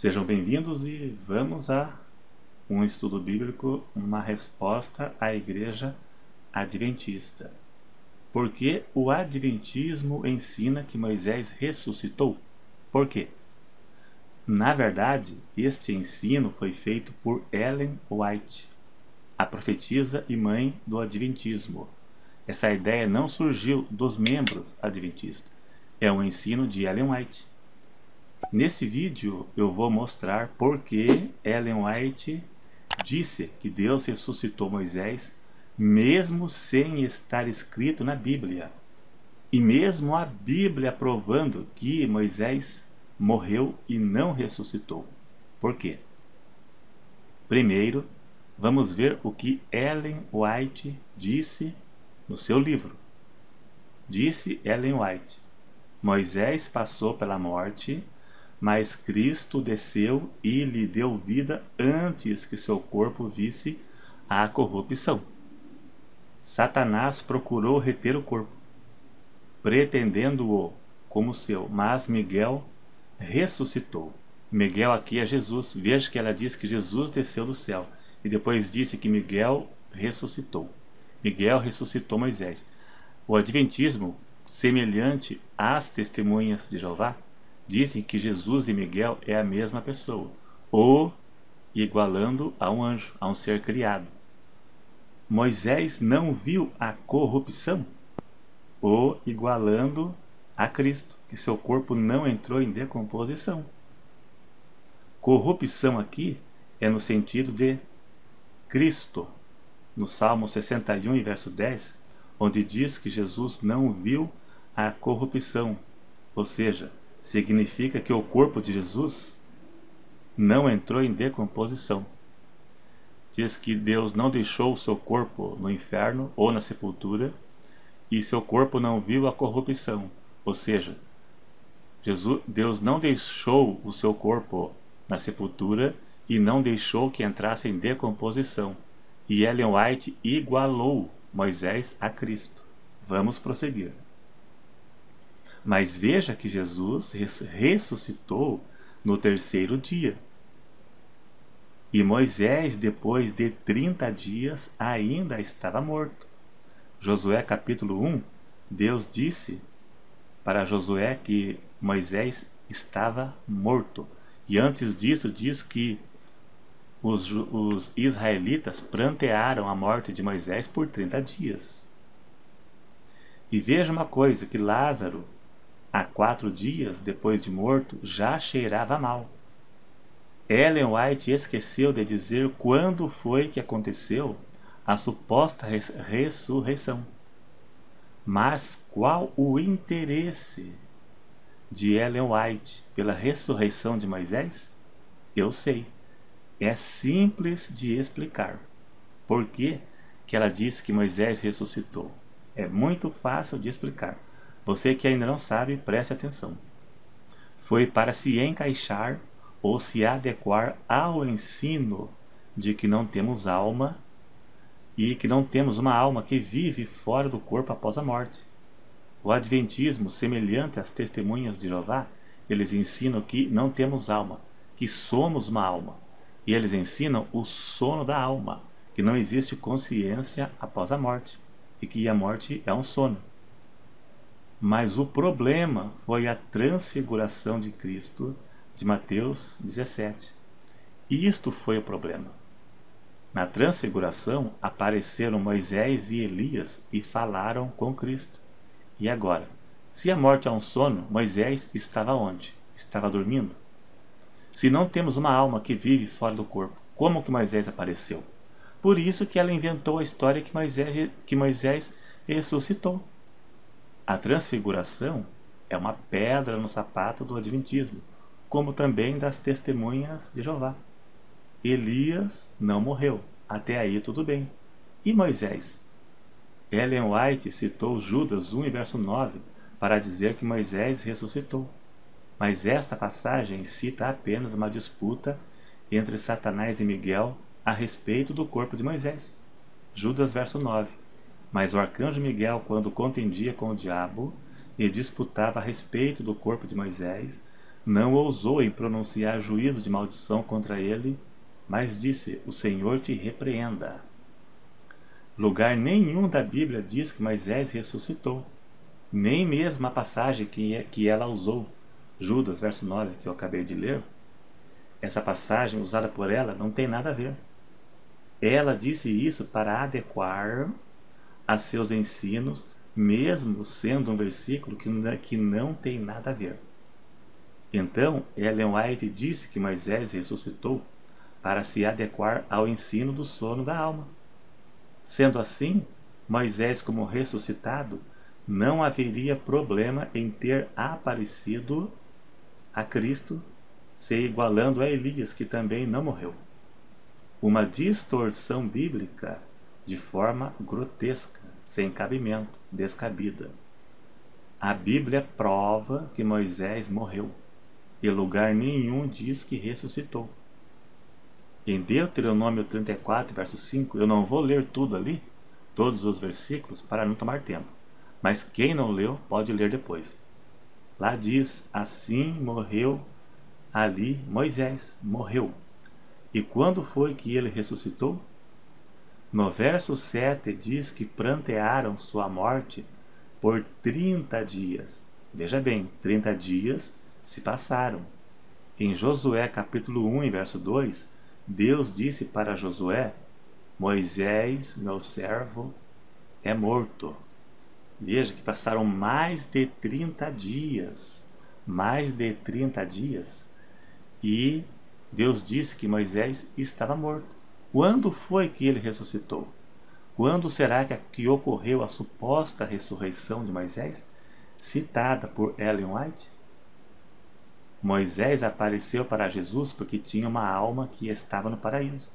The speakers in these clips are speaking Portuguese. Sejam bem-vindos e vamos a um estudo bíblico, uma resposta à Igreja Adventista. Por que o Adventismo ensina que Moisés ressuscitou? Por quê? Na verdade, este ensino foi feito por Ellen White, a profetisa e mãe do Adventismo. Essa ideia não surgiu dos membros adventistas, é um ensino de Ellen White. Nesse vídeo eu vou mostrar por que Ellen White disse que Deus ressuscitou Moisés mesmo sem estar escrito na Bíblia, e mesmo a Bíblia provando que Moisés morreu e não ressuscitou. Por quê? Primeiro, vamos ver o que Ellen White disse no seu livro. Disse Ellen White: Moisés passou pela morte, mas Cristo desceu e lhe deu vida antes que seu corpo visse a corrupção. Satanás procurou reter o corpo, pretendendo-o como seu, mas Miguel ressuscitou. Miguel aqui é Jesus. Veja que ela diz que Jesus desceu do céu e depois disse que Miguel ressuscitou. Miguel ressuscitou Moisés. O Adventismo, semelhante às Testemunhas de Jeová, dizem que Jesus e Miguel é a mesma pessoa, ou igualando a um anjo, a um ser criado. Moisés não viu a corrupção, ou igualando a Cristo, que seu corpo não entrou em decomposição. Corrupção aqui é no sentido de Cristo. No Salmo 61, verso 10, onde diz que Jesus não viu a corrupção, ou seja, significa que o corpo de Jesus não entrou em decomposição. Diz que Deus não deixou o seu corpo no inferno ou na sepultura, e seu corpo não viu a corrupção. Ou seja, Deus não deixou o seu corpo na sepultura e não deixou que entrasse em decomposição. E Ellen White igualou Moisés a Cristo. Vamos prosseguir. Mas veja que Jesus ressuscitou no terceiro dia. E Moisés, depois de 30 dias, ainda estava morto. Josué capítulo 1, Deus disse para Josué que Moisés estava morto. E antes disso diz que os israelitas prantearam a morte de Moisés por 30 dias. E veja uma coisa, que Lázaro, há 4 dias depois de morto, já cheirava mal. Ellen White esqueceu de dizer quando foi que aconteceu a suposta ressurreição. Mas qual o interesse de Ellen White pela ressurreição de Moisés? Eu sei. É simples de explicar por que que ela disse que Moisés ressuscitou. É muito fácil de explicar. Você que ainda não sabe, preste atenção. Foi para se encaixar ou se adequar ao ensino de que não temos alma e que não temos uma alma que vive fora do corpo após a morte. O Adventismo, semelhante às Testemunhas de Jeová, eles ensinam que não temos alma, que somos uma alma. E eles ensinam o sono da alma, que não existe consciência após a morte e que a morte é um sono. Mas o problema foi a transfiguração de Cristo, de Mateus 17. E isto foi o problema. Na transfiguração apareceram Moisés e Elias e falaram com Cristo. E agora, se a morte é um sono, Moisés estava onde? Estava dormindo. Se não temos uma alma que vive fora do corpo, como que Moisés apareceu? Por isso que ela inventou a história que Moisés ressuscitou. A transfiguração é uma pedra no sapato do Adventismo, como também das Testemunhas de Jeová. Elias não morreu, até aí tudo bem. E Moisés? Ellen White citou Judas 1, verso 9, para dizer que Moisés ressuscitou. Mas esta passagem cita apenas uma disputa entre Satanás e Miguel a respeito do corpo de Moisés. Judas, verso 9. Mas o arcanjo Miguel, quando contendia com o diabo e disputava a respeito do corpo de Moisés, não ousou em pronunciar juízo de maldição contra ele, mas disse: o Senhor te repreenda. Lugar nenhum da Bíblia diz que Moisés ressuscitou, nem mesmo a passagem que ela usou, Judas, verso 9, que eu acabei de ler. Essa passagem usada por ela não tem nada a ver. Ela disse isso para adequar a seus ensinos, mesmo sendo um versículo que não tem nada a ver. Então, Ellen White disse que Moisés ressuscitou para se adequar ao ensino do sono da alma. Sendo assim, Moisés, como ressuscitado, não haveria problema em ter aparecido a Cristo, se igualando a Elias, que também não morreu. Uma distorção bíblica de forma grotesca, sem cabimento, descabida. A Bíblia prova que Moisés morreu, e lugar nenhum diz que ressuscitou. Em Deuteronômio 34, verso 5, eu não vou ler tudo ali, todos os versículos, para não tomar tempo. Mas quem não leu, pode ler depois. Lá diz: assim morreu ali, Moisés morreu. E quando foi que ele ressuscitou? No verso 7 diz que prantearam sua morte por 30 dias. Veja bem, 30 dias se passaram. Em Josué capítulo 1, e verso 2, Deus disse para Josué: Moisés, meu servo, é morto. Veja que passaram mais de 30 dias, e Deus disse que Moisés estava morto. Quando foi que ele ressuscitou? Quando será que ocorreu a suposta ressurreição de Moisés, citada por Ellen White? Moisés apareceu para Jesus porque tinha uma alma que estava no paraíso.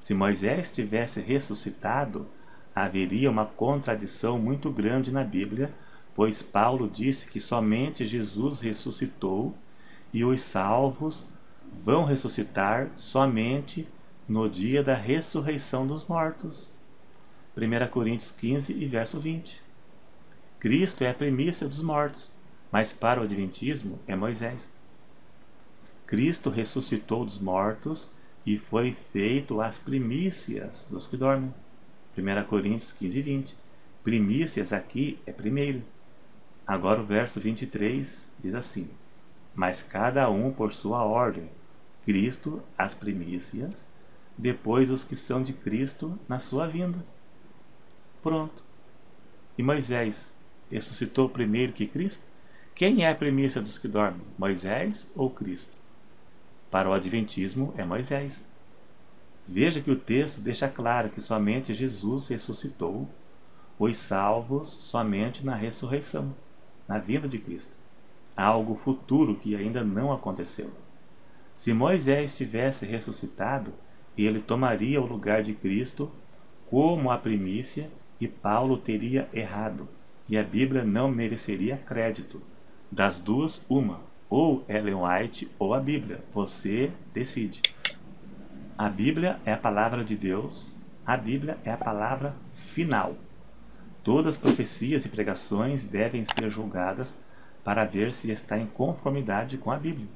Se Moisés tivesse ressuscitado, haveria uma contradição muito grande na Bíblia, pois Paulo disse que somente Jesus ressuscitou e os salvos vão ressuscitar somente no dia da ressurreição dos mortos. 1 Coríntios 15, e verso 20. Cristo é a primícia dos mortos, mas para o adventismo é Moisés. Cristo ressuscitou dos mortos e foi feito as primícias dos que dormem. 1 Coríntios 15, 20. Primícias aqui é primeiro. Agora o verso 23 diz assim: mas cada um por sua ordem, Cristo as primícias, depois os que são de Cristo na sua vinda. Pronto. E Moisés ressuscitou primeiro que Cristo? Quem é a primícia dos que dormem, Moisés ou Cristo? Para o adventismo é Moisés. Veja que o texto deixa claro que somente Jesus ressuscitou, os salvos somente na ressurreição, na vinda de Cristo. Algo futuro que ainda não aconteceu. Se Moisés tivesse ressuscitado, ele tomaria o lugar de Cristo como a primícia, e Paulo teria errado, e a Bíblia não mereceria crédito. Das duas, uma: ou Ellen White ou a Bíblia. Você decide. A Bíblia é a palavra de Deus, a Bíblia é a palavra final. Todas as profecias e pregações devem ser julgadas para ver se está em conformidade com a Bíblia.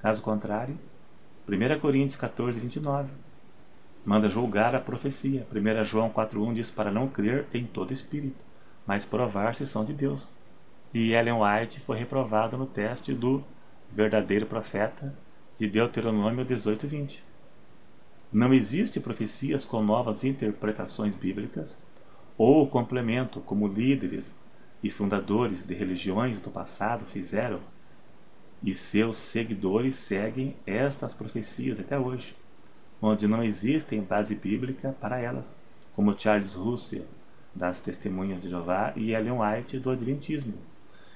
Caso contrário, 1 Coríntios 14, 29, manda julgar a profecia. 1 João 4,1 diz para não crer em todo espírito, mas provar se são de Deus. E Ellen White foi reprovada no teste do verdadeiro profeta de Deuteronômio 18, 20. Não existe profecias com novas interpretações bíblicas ou complemento, como líderes e fundadores de religiões do passado fizeram, e seus seguidores seguem estas profecias até hoje, onde não existem base bíblica para elas, como Charles Russell, das Testemunhas de Jeová, e Ellen White, do Adventismo,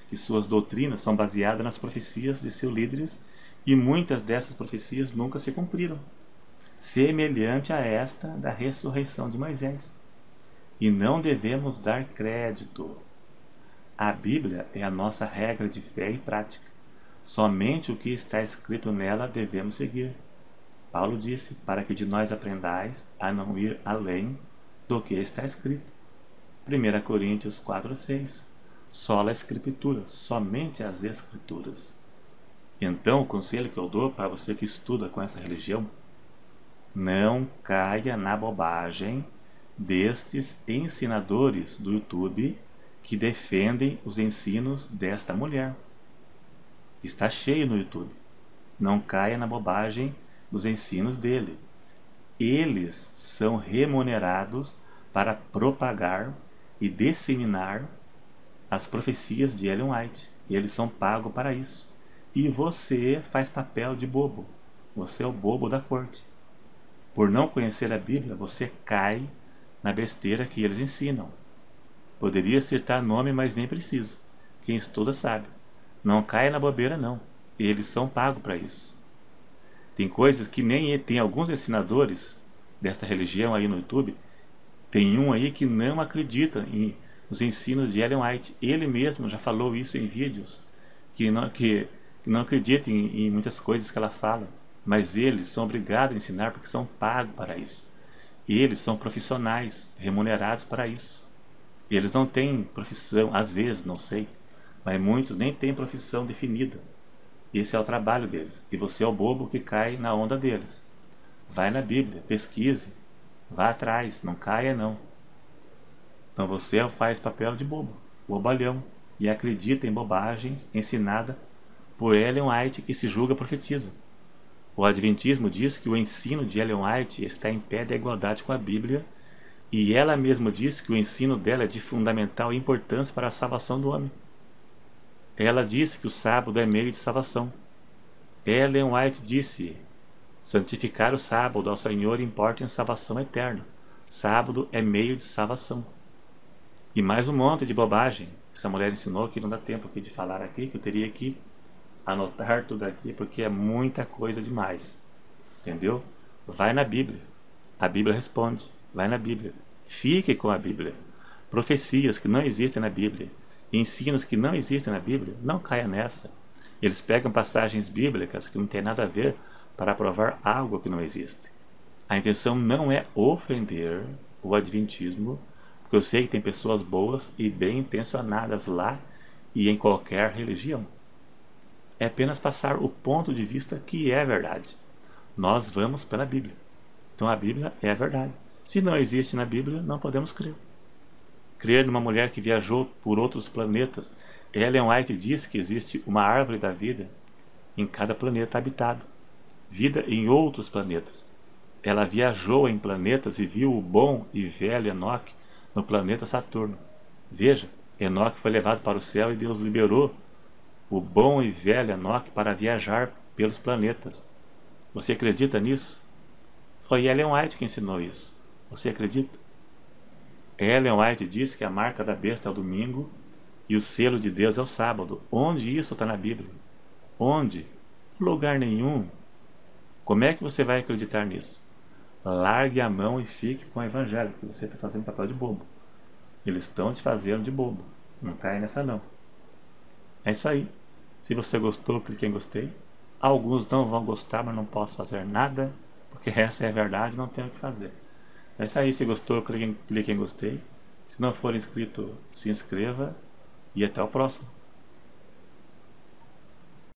que suas doutrinas são baseadas nas profecias de seus líderes, e muitas dessas profecias nunca se cumpriram, semelhante a esta da ressurreição de Moisés. E não devemos dar crédito. A Bíblia é a nossa regra de fé e prática. Somente o que está escrito nela devemos seguir. Paulo disse: para que de nós aprendais a não ir além do que está escrito. 1 Coríntios 4, 6. Sola Escritura, somente as Escrituras. Então, o conselho que eu dou para você que estuda com essa religião: não caia na bobagem destes ensinadores do YouTube que defendem os ensinos desta mulher. Está cheio no YouTube. Não caia na bobagem dos ensinos dele. Eles são remunerados para propagar e disseminar as profecias de Ellen White. Eles são pagos para isso. E você faz papel de bobo. Você é o bobo da corte. Por não conhecer a Bíblia, você cai na besteira que eles ensinam. Poderia citar nome, mas nem precisa. Quem estuda sabe. Não caia na bobeira, não. Eles são pagos para isso. Tem coisas que nem... Tem alguns ensinadores dessa religião aí no YouTube. Tem um aí que não acredita em os ensinos de Ellen White. Ele mesmo já falou isso em vídeos. Que não acredita em muitas coisas que ela fala. Mas eles são obrigados a ensinar porque são pagos para isso. Eles são profissionais remunerados para isso. Eles não têm profissão, às vezes, não sei. Mas muitos nem têm profissão definida. Esse é o trabalho deles. E você é o bobo que cai na onda deles. Vai na Bíblia, pesquise. Vá atrás, não caia não. Então você faz papel de bobo, bobalhão. E acredita em bobagens ensinada por Ellen White, que se julga profetisa. O Adventismo diz que o ensino de Ellen White está em pé da igualdade com a Bíblia. E ela mesma diz que o ensino dela é de fundamental importância para a salvação do homem. Ela disse que o sábado é meio de salvação. Ellen White disse: santificar o sábado ao Senhor importa em salvação eterna. Sábado é meio de salvação. E mais um monte de bobagem que essa mulher ensinou, que não dá tempo aqui de falar aqui, que eu teria que anotar tudo aqui, porque é muita coisa demais. Entendeu? Vai na Bíblia. A Bíblia responde. Vai na Bíblia. Fique com a Bíblia. Profecias que não existem na Bíblia, ensinos que não existem na Bíblia, não caia nessa. Eles pegam passagens bíblicas que não tem nada a ver para provar algo que não existe. A intenção não é ofender o Adventismo, porque eu sei que tem pessoas boas e bem intencionadas lá e em qualquer religião. É apenas passar o ponto de vista que é verdade. Nós vamos pela Bíblia. Então a Bíblia é a verdade. Se não existe na Bíblia, não podemos crer. Crer numa mulher que viajou por outros planetas. Ellen White diz que existe uma árvore da vida em cada planeta habitado. Vida em outros planetas. Ela viajou em planetas e viu o bom e velho Enoque no planeta Saturno. Veja, Enoque foi levado para o céu e Deus liberou o bom e velho Enoque para viajar pelos planetas. Você acredita nisso? Foi Ellen White que ensinou isso. Você acredita? Ellen White diz que a marca da besta é o domingo e o selo de Deus é o sábado. Onde isso está na Bíblia? Onde? Lugar nenhum. Como é que você vai acreditar nisso? Largue a mão e fique com o evangelho, que você está fazendo papel de bobo. Eles estão te fazendo de bobo. Não cai nessa não. É isso aí. Se você gostou, clique em gostei. Alguns não vão gostar, mas não posso fazer nada, porque essa é a verdade, não tenho o que fazer. É isso aí, se gostou, clique em gostei. Se não for inscrito, se inscreva e até o próximo.